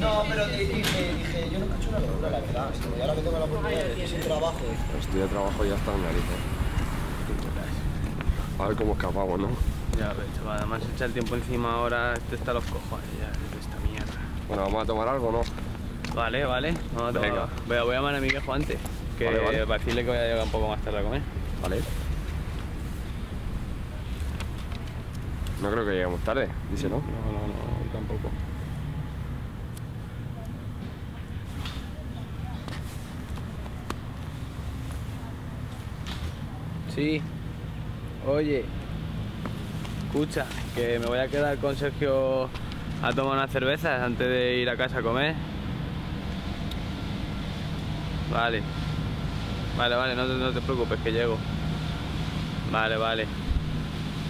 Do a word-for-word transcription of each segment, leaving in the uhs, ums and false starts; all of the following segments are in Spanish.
No, pero te dije, dije, yo no cacho una locura, la verdad. Y ahora que tengo la oportunidad de sin trabajo. Estoy de trabajo ya hasta las narices. A ver cómo escapamos, ¿no? Ya ves, chaval, además se echa el tiempo encima ahora, este está a los cojones ya, de esta mierda. Bueno, ¿vamos a tomar algo, no? Vale, vale, vamos a tomar. Voy a, voy a llamar a mi viejo antes, que vale, vale. Para decirle que voy a llegar un poco más tarde a comer. Vale. No creo que lleguemos tarde, dice, ¿no? No, no, no, tampoco. Sí. Oye, escucha, que me voy a quedar con Sergio a tomar unas cervezas antes de ir a casa a comer. Vale. Vale, vale, no te, no te preocupes, que llego. Vale, vale.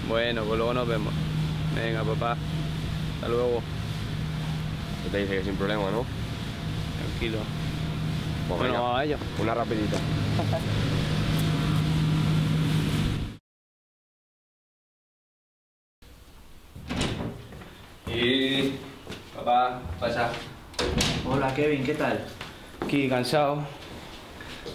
Bueno, pues luego nos vemos. Venga, papá. Hasta luego. Yo te dije que sin problema, ¿no? Tranquilo. Pues bueno, vamos a ello. Una rapidita. Y... papá, pasa. Hola, Kevin, ¿qué tal? Aquí, cansado.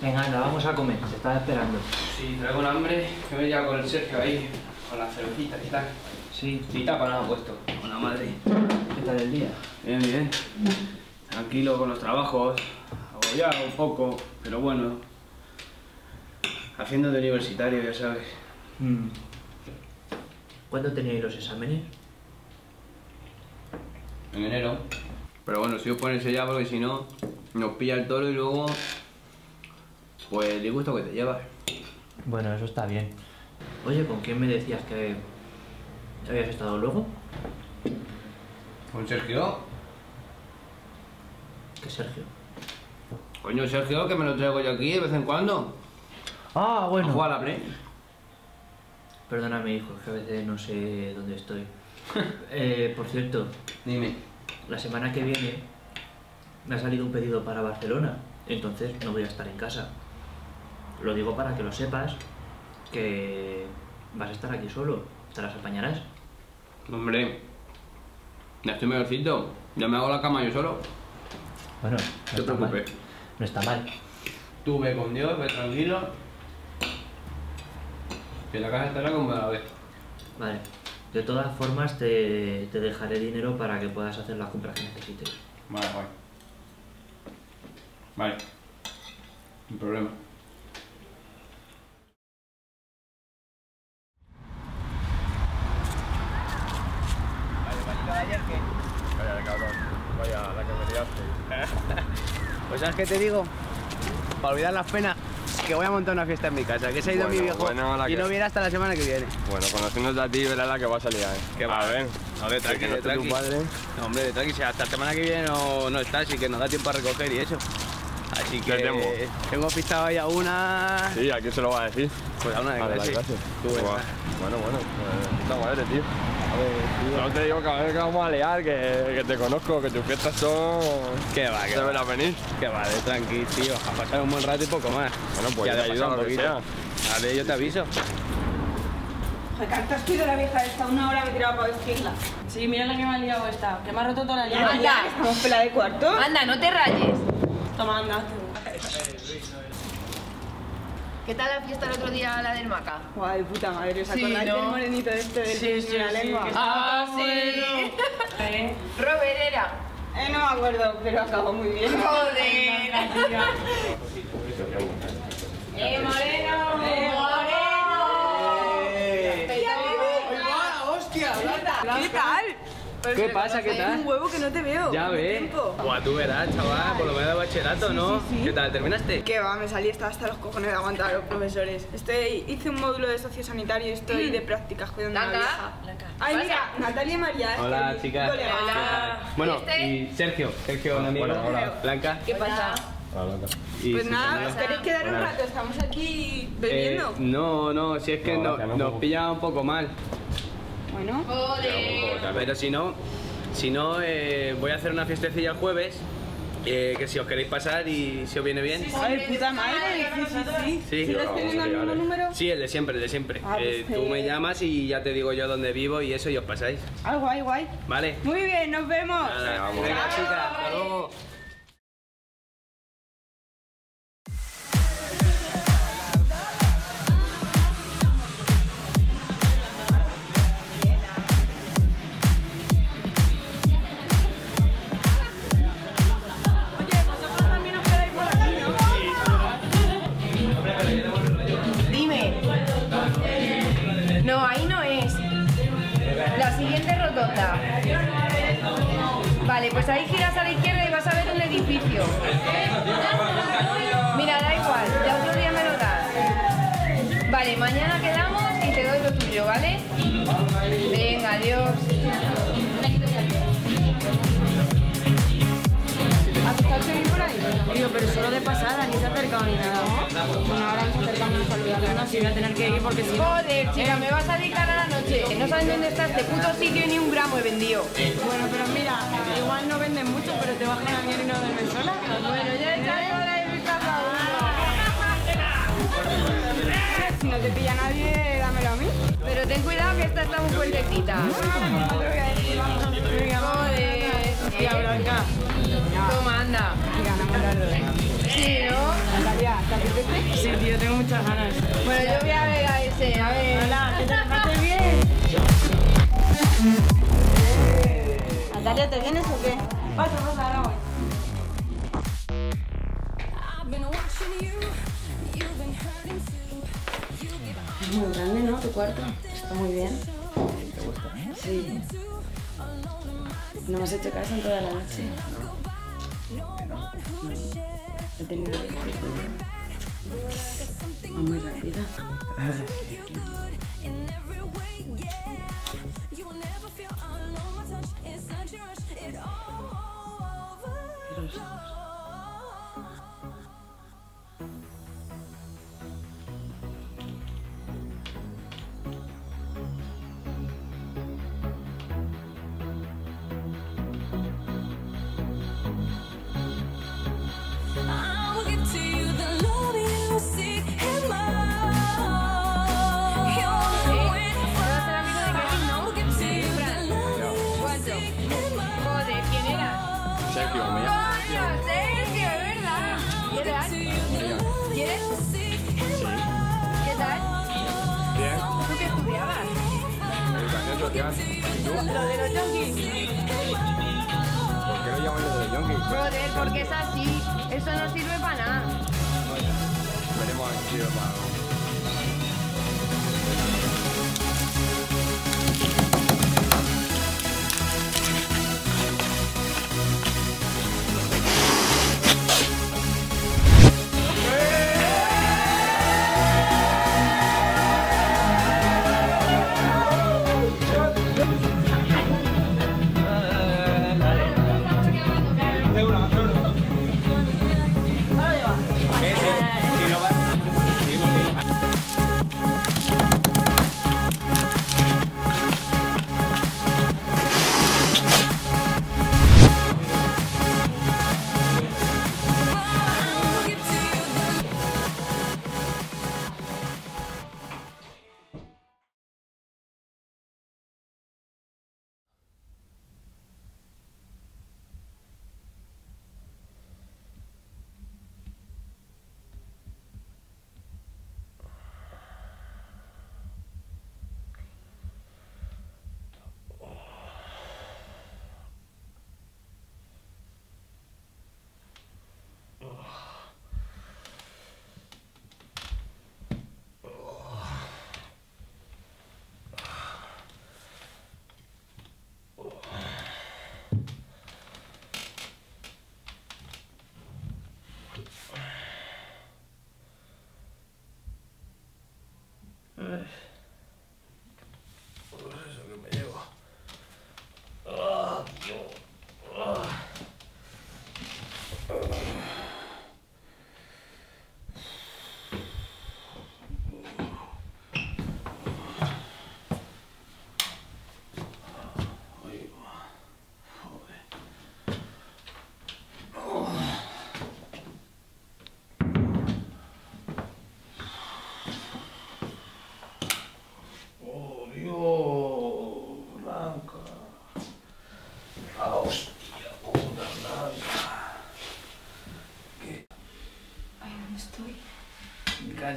Venga, anda, vamos a comer, te estás esperando. Sí, traigo un hambre, que me llevo con el Sergio ahí, con las cervecitas y tal. Sí. Y tapa nada puesto, con la madre. ¿Qué tal el día? Bien, bien. Tranquilo con los trabajos, agobiado un poco, pero bueno. Haciendo de universitario, ya sabes. Mm. ¿Cuándo teníais los exámenes? En enero. Pero bueno, si os ponerse ya, porque si no, nos pilla el toro y luego... pues el disgusto que te llevas. Bueno, eso está bien. Oye, ¿con quién me decías que habías estado luego? ¿Con Sergio? ¿Qué Sergio? Coño, Sergio, que me lo traigo yo aquí de vez en cuando. Ah, bueno. A jugar a la Play. Perdóname, hijo, que a veces no sé dónde estoy. eh, por cierto... Dime. La semana que viene me ha salido un pedido para Barcelona, entonces no voy a estar en casa. Lo digo para que lo sepas, que vas a estar aquí solo. ¿Te las apañarás? Hombre, ya estoy mejorcito. Ya me hago la cama yo solo. Bueno, no te preocupes. No está mal. Tú ve con Dios, ve tranquilo. Que la casa estará como la vez. Vale. De todas formas, te, te dejaré dinero para que puedas hacer las compras que necesites. Vale, guay. Vale. Sin problema. Vaya, cabrón. Vaya, la que me liaste. Pues ¿sabes qué te digo? Para olvidar las penas, que voy a montar una fiesta en mi casa, que se ha ido bueno, mi viejo bueno, y que... no viene hasta la semana que viene. Bueno, conociéndote a ti, verás la que va a salir, ¿eh? ¿Qué va? A ver, a ver, tranqui, no estoy tu padre. No, hombre, de tranqui, si hasta la semana que viene no, no está, así que nos da tiempo a recoger y eso. Así que... ¿Qué tengo? Tengo pistado ahí a una... Sí, ¿a quién se lo va a decir? Pues a una de clase. Bueno, bueno, puta madre, tío. A ver, tío. No te digo que a ver que vamos a liar, que, que te conozco, que tus fiestas son... ¿Qué va? ¿Qué va? Venir. Qué va, de tranqui, tío. A pasar un buen rato y poco más. Bueno, pues ya te ayudo a lo que sea. Vale, yo te aviso. Joder, ¿cuánto has cuidado la vieja esta? Una hora me he tirado para vestirla. Sí, mira la que me ha liado esta, que me ha roto toda la llave. ¡Anda! ¿Estamos pela de cuarto? Anda, no te rayes. Toma, anda. ¿Qué tal la fiesta el otro día, la del Maca? Guay, puta madre, o sea, sí, con la ¿no? del morenito este del sí, sí, sí, de la lengua. Sí, ¡ah, sí! ¿Eh? Roberera. Eh, no me acuerdo, pero acabó muy bien. ¡Joder! ¡Eh, Moreno! ¡Eh, Moreno! ¡Eh! ¡Hola, hostia! ¿Qué tal? Pues ¿qué pasa? ¿Qué tal? Un huevo que no te veo. Ya ves. Buah, tú verás, chaval. Por lo menos de bachillerato, sí, ¿no? Sí, sí. ¿Qué tal? ¿Terminaste? Que va, me salí hasta los cojones de aguantar a los profesores. Estoy, hice un módulo de sociosanitario y estoy de prácticas cuidando a una vieja. Ay, mira, Natalia y María. Hola, es que chicas. Hola. Hola. Bueno, y Sergio. Sergio, hola, un amigo. Hola, hola. Blanca. ¿Qué pasa? Hola, Blanca. Y pues nada, ¿os queréis quedar un rato? Estamos aquí bebiendo. Eh, no, no, si es que no, no, nos pilla un poco mal. Bueno. Pero si no, si no eh, voy a hacer una fiestecilla el jueves Eh, que si os queréis pasar y si os viene bien. Sí, sí, ¡ay, puta madre! Sí, sí, sí. ¿Sí les tienen algún número? Sí, el de siempre, el de siempre. Ah, pues eh, sí. Tú me llamas y ya te digo yo dónde vivo y eso y os pasáis. Ah, guay, guay. Vale. Muy bien, nos vemos. Nada, vamos. Venga, chicas, hasta luego. No, ahí no es. La siguiente rotonda. Vale, pues ahí giras a la izquierda y vas a ver un edificio. Mira, da igual, ya otro día me lo das. Vale, mañana quedamos y te doy lo tuyo, ¿vale? Venga, adiós. ¿Has estado seguido por ahí? Digo, pero solo de pasada, ni se ha acercado ni nada. Bueno, ahora nos acercamos a olvidar. No, si voy a tener que ir porque si no... Joder, chica, me vas a dedicar a la noche. No sabes dónde está este puto sitio y ni un gramo he vendido. Bueno, pero mira, igual no venden mucho, pero te bajan a dinero de Venezuela. Bueno, ya está hora de mi casa. Si no te pilla nadie, dámelo a mí. Pero ten cuidado que esta está muy fuertecita. Joder. Tía Blanca. Toma, anda. Sí, ¿no? Natalia, ¿te apetece? Sí, tío, tengo muchas ganas. Bueno, yo voy a ver a ese, a ver. Hola, que te pases bien. Natalia, ¿te vienes o qué? Pasa, pasa, ahora voy. Es muy grande, ¿no? Tu cuarto. Está muy bien. ¿Te gusta? Sí. No me has hecho caso en toda la noche. He tenido que ir muy rápida. Lo de los yonkis. ¿Por qué lo llaman lo de los yonkis? Brother, porque es así. Eso no sirve para nada. Bueno, veremos aquí el pago.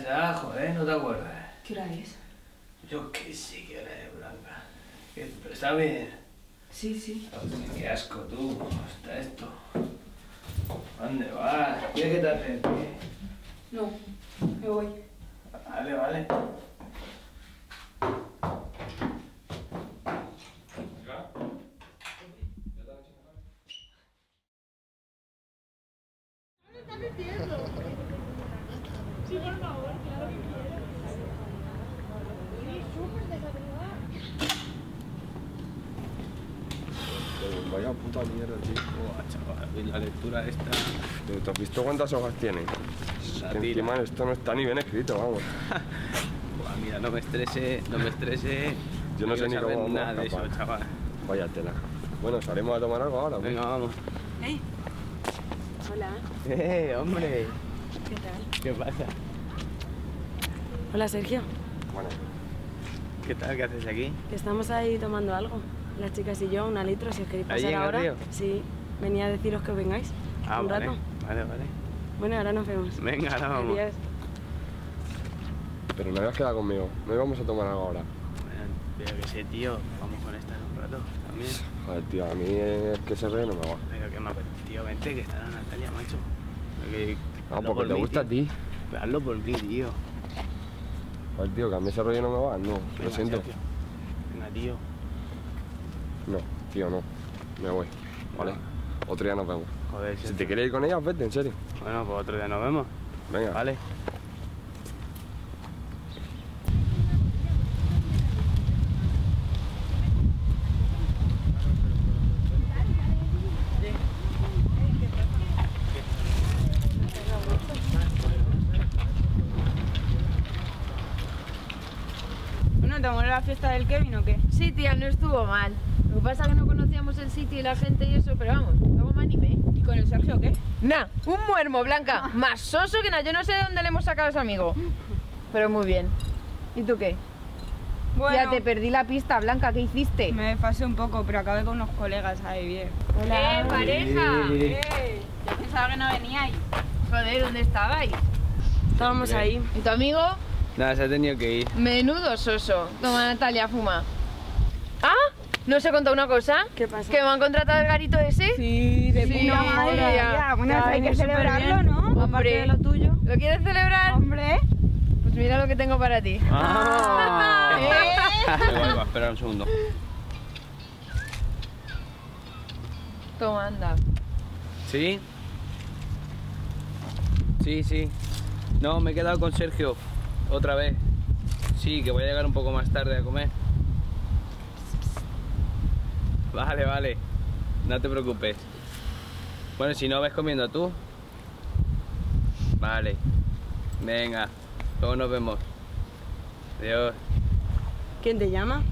Calla, joder, no te acuerdas. ¿Qué hora es? Yo qué sé qué hora es, Blanca. Pero está bien. Sí, sí. Hostia, qué asco tú, ¿cómo está esto? ¿Dónde vas? ¿Quieres que te acerque? No, me voy. Vale, vale. Vaya puta mierda, tío. Buah, chaval, y la lectura esta... ¿Te has visto cuántas hojas tiene? Encima esto no está ni bien escrito, vamos. Buah, mira, no me estrese, no me estrese. Yo no, no sé ni cómo vamos nada de eso, chaval. Vaya tela. Bueno, ¿salimos a tomar algo ahora? Pues. Venga, vamos. ¿Eh? Hola. ¡Eh, hombre! ¿Qué tal? ¿Qué pasa? Hola, Sergio. Bueno. ¿Qué tal? ¿Qué haces aquí? Que estamos ahí tomando algo. Las chicas y yo, una litro, si os queréis pasar ahora. Tío? Sí, venía a deciros que os vengáis. Ah, un vale, rato. Vale, vale. Bueno, ahora nos vemos. Venga, ahora vamos. Adiós. Pero no habías quedado conmigo. No íbamos a tomar algo ahora. Bueno, yo que sé, tío. Vamos con esta en un rato también. Joder, tío, a mí es que se re no me va. Pero que me apetece. Tío, vente, que está la Natalia, macho. Porque... Ah, porque por te mí, gusta a ti. Hazlo por mí, tío. Joder, tío, que a mí ese rollo no me va. No, venga, lo siento. Sergio. Venga, tío. No, tío, no. Me voy, ¿vale? Otro día nos vemos. Joder, si te quieres ir con ellas, vete, en serio. Bueno, pues otro día nos vemos. Venga. Vale. Bueno, ¿te moló la fiesta del Kevin o qué? Sí, tía, no estuvo mal. Lo que pasa es que no conocíamos el sitio y la gente y eso, pero vamos, luego me animé. ¿Y con el Sergio qué? Nah, un muermo, Blanca, más soso que nada. Yo no sé de dónde le hemos sacado a ese amigo. Pero muy bien. ¿Y tú qué? Bueno, ya te perdí la pista, Blanca, ¿qué hiciste? Me desfasé un poco, pero acabé con unos colegas ahí bien. Hola. ¡Eh, pareja! Eh. Eh. Yo pensaba que no veníais. Joder, ¿dónde estabais? Estábamos sí, ahí. ¿Y tu amigo? Nada, se ha tenido que ir. Menudo soso. Toma, Natalia, fuma. ¿Ah? ¿No os he contado una cosa? ¿Qué pasa? ¿Que me han contratado el garito ese? Sí, de sí, puta madre. Ya. Bueno, ya, hay que celebrarlo, bien, ¿no? Hombre. Aparte de lo tuyo. ¿Lo quieres celebrar? Hombre. Pues mira lo que tengo para ti. Ah. ¿Eh? Igual, va, espera un segundo. Toma, anda. ¿Sí? Sí, sí. No, me he quedado con Sergio. Otra vez. Sí, que voy a llegar un poco más tarde a comer. Vale, vale. No te preocupes. Bueno, si no, ves comiendo tú. Vale. Venga. Luego nos vemos. Adiós. ¿Quién te llama?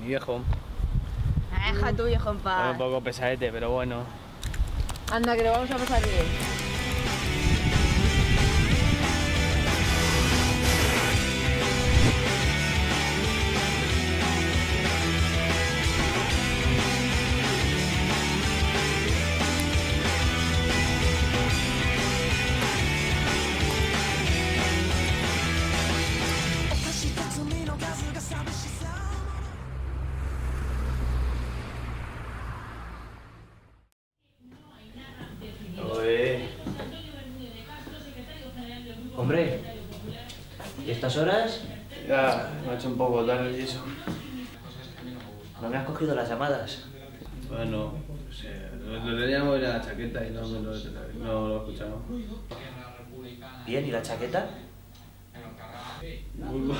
Mi viejo. Ah, deja tu viejo en paz. Un poco pesadete, pero bueno. Anda, que lo vamos a pasar bien. Hombre, ¿y estas horas? Ya, me ha hecho un poco tarde y eso. ¿No me has cogido las llamadas? Bueno, pues, eh, le teníamos la chaqueta y no, no, no lo escuchamos. Bien, ¿y la chaqueta? Uy,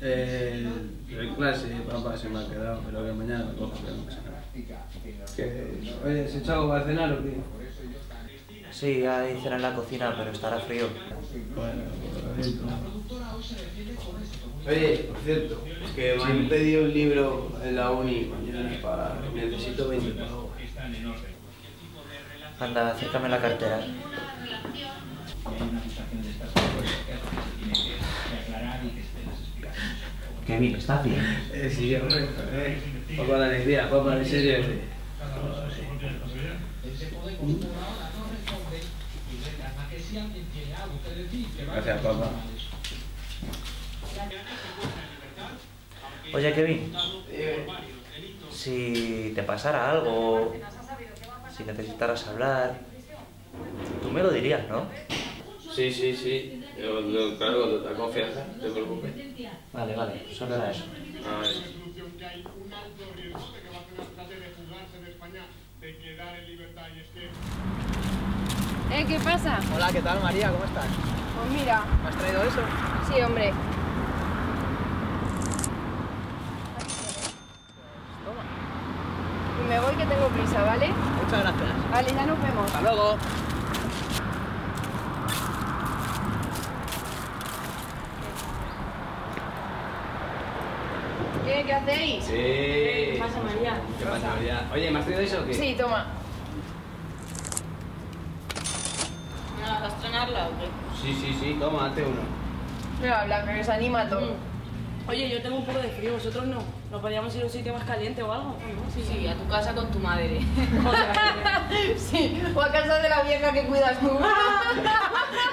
eh, en clase, papá, se me ha quedado, pero que mañana me cojo, que no pasa nada. Oye, ¿se echó a cenar o qué? Sí, ya dicen en la cocina, pero estará frío. Bueno, por cierto. Oye, por cierto, es que me han pedido un libro en la uni mañana para... Necesito veinte pavos. Anda, acércame la cartera. Qué bien, ¿estás bien? Eh, sí, yo correcto, eh. Papá, la alegría, papá, en serio. O sea, papá. Oye, Kevin, eh, si te pasara algo, si necesitaras hablar, tú me lo dirías, ¿no? Sí, sí, sí. Yo, yo, claro, con total confianza, no te preocupes. Vale, vale, solo era eso. A ver. Eh, ¿qué pasa? Hola, ¿qué tal, María? ¿Cómo estás? Pues mira... ¿Me has traído eso? Sí, hombre. Toma. Y me voy, que tengo prisa, ¿vale? Muchas gracias. Vale, ya nos vemos. Hasta luego. ¿Qué? ¿Qué hacéis? Sí. ¿Qué pasa, María? ¿Qué pasa, María? Oye, ¿me has traído eso o qué? Sí, toma. ¿Vas a estrenarla o qué? Sí, sí, sí, toma, hazte uno. No habla, que se anima todo. Mm. Oye, yo tengo un poco de frío, ¿vosotros no? ¿Nos podríamos ir a un sitio más caliente o algo? ¿No? Sí, sí, a tu casa con tu madre. Sí, o a casa de la vieja que cuidas tú.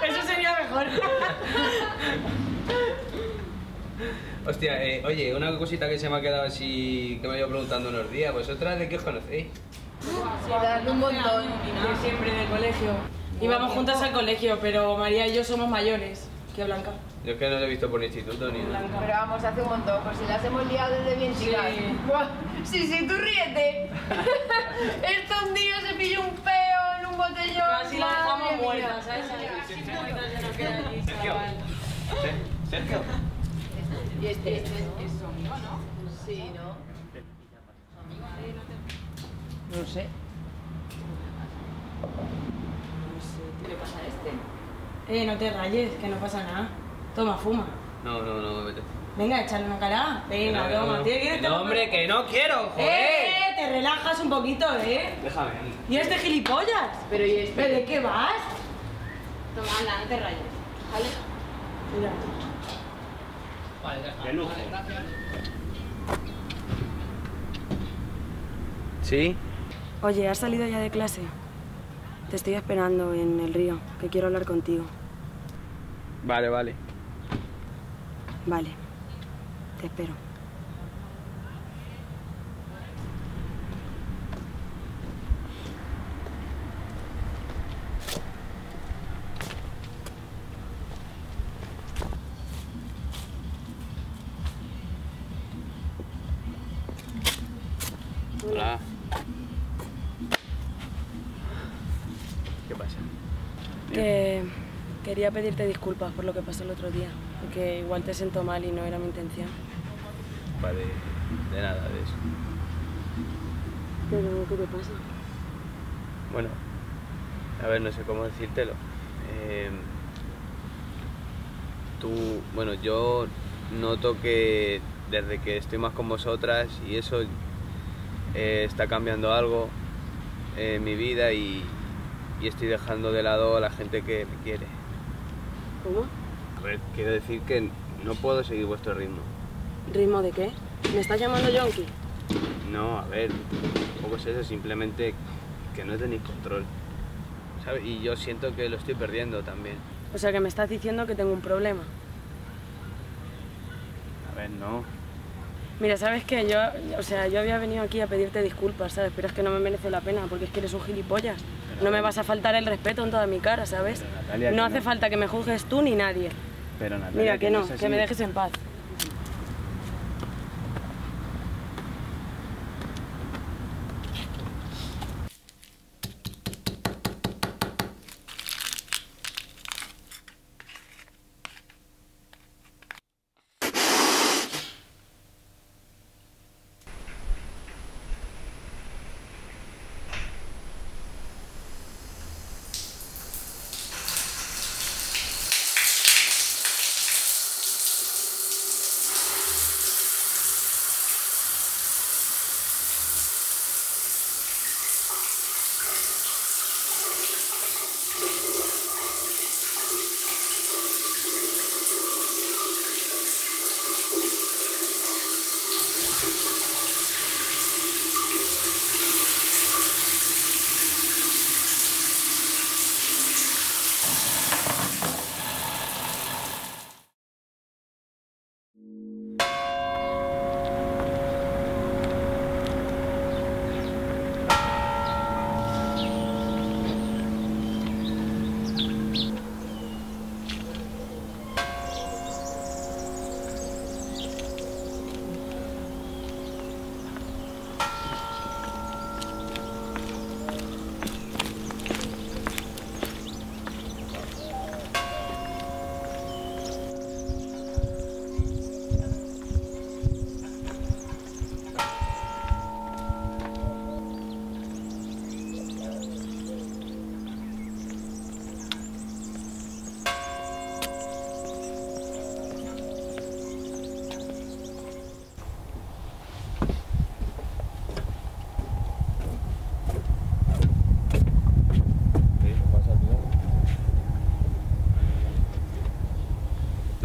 Eso sería mejor. Hostia, eh, oye, una cosita que se me ha quedado así, que me he ido preguntando unos días. ¿Vosotras de qué os conocéis? Sí, de un montón, de siempre, del colegio. Íbamos juntas al colegio, pero María y yo somos mayores que Blanca. Yo es que no la he visto por el instituto ni nada. Pero vamos, hace un montón, por si las hemos liado desde bien chicas. Sí, sí, tú ríete. Estos días se pilló un peo en un botellón. Así la dejamos muerta, ¿sabes? Sergio. Sergio. Y este es su amigo, ¿no? Sí, ¿no? No sé. ¿Qué le pasa a este? Eh, no te rayes, que no pasa nada. Toma, fuma. No, no, no, vete. Venga, échale una cara. Venga, no, toma. No, ¿quieres no, hombre, que no quiero, joder. Eh, te relajas un poquito, eh. Déjame. ¿Y este gilipollas? Pero, ¿y este? ¿Pero de qué vas? Toma, anda, no te rayes. ¿Vale? Mira. Vale, déjame. Vale, gracias. ¿Sí? Oye, ¿has salido ya de clase? Te estoy esperando en el río, que quiero hablar contigo. Vale, vale. Vale, te espero. Hola. ¿Qué pasa? Que quería pedirte disculpas por lo que pasó el otro día, porque igual te siento mal y no era mi intención. Vale, de nada de eso. ¿Pero qué te pasa? Bueno, a ver, no sé cómo decírtelo. Eh, tú, bueno, yo noto que desde que estoy más con vosotras y eso, eh, está cambiando algo en eh, mi vida y... y estoy dejando de lado a la gente que me quiere. ¿Cómo? A ver, quiero decir que no puedo seguir vuestro ritmo. ¿Ritmo de qué? ¿Me estás llamando yonki? No, a ver, tampoco es eso, simplemente que no tenéis control, ¿sabes? Y yo siento que lo estoy perdiendo también. O sea, que me estás diciendo que tengo un problema. A ver, no. Mira, ¿sabes qué? Yo, o sea, yo había venido aquí a pedirte disculpas, ¿sabes? Pero es que no me merece la pena, porque es que eres un gilipollas. No me vas a faltar el respeto en toda mi cara, ¿sabes? Natalia, no hace no... falta que me juzgues tú ni nadie. Pero Natalia, mira, que, que no, que me dejes en paz.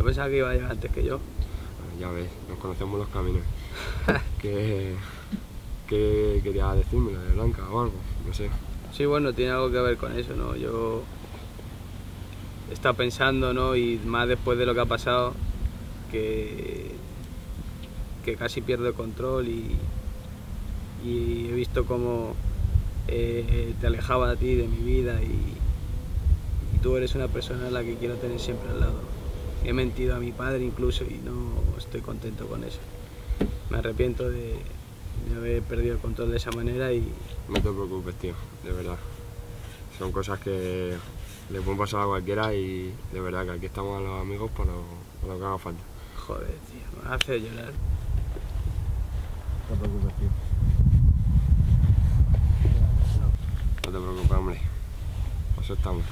pensaba que iba a llegar antes que yo. Ya ves, nos conocemos los caminos. ¿Qué, qué querías decirme, la de Blanca o algo? No sé. Sí, bueno, tiene algo que ver con eso, ¿no? Yo he estado pensando, ¿no? Y más después de lo que ha pasado, que, que casi pierdo el control y, y he visto cómo eh, te alejaba de ti, de mi vida, y, y tú eres una persona a la que quiero tener siempre al lado. He mentido a mi padre incluso y no estoy contento con eso. Me arrepiento de, de haber perdido el control de esa manera y... No te preocupes, tío, de verdad. Son cosas que le pueden pasar a cualquiera y de verdad que aquí estamos los amigos para lo, para lo que haga falta. Joder, tío, me hace llorar. No te preocupes, tío. No te preocupes, hombre. Por eso estamos.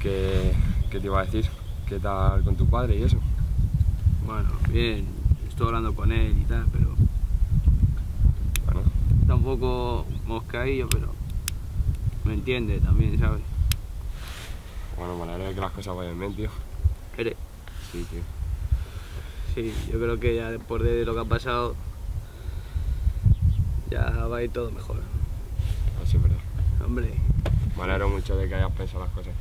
¿Qué, qué te iba a decir? ¿Qué tal con tu padre y eso? Bueno, bien, estoy hablando con él y tal, pero... Bueno. Está un poco moscaillo, pero me entiende también, ¿sabes? Bueno, me alegra que las cosas vayan bien, tío. ¿Eres? Sí, tío. Sí, yo creo que ya después de lo que ha pasado, ya va a ir todo mejor. Así es, verdad. Hombre. Me alegro mucho de que hayas pensado las cosas.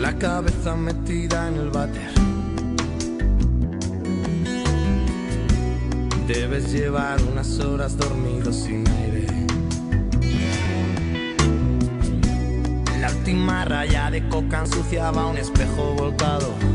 La cabeza metida en el váter, debes llevar unas horas dormido sin aire. La última raya de coca ensuciaba un espejo volcado.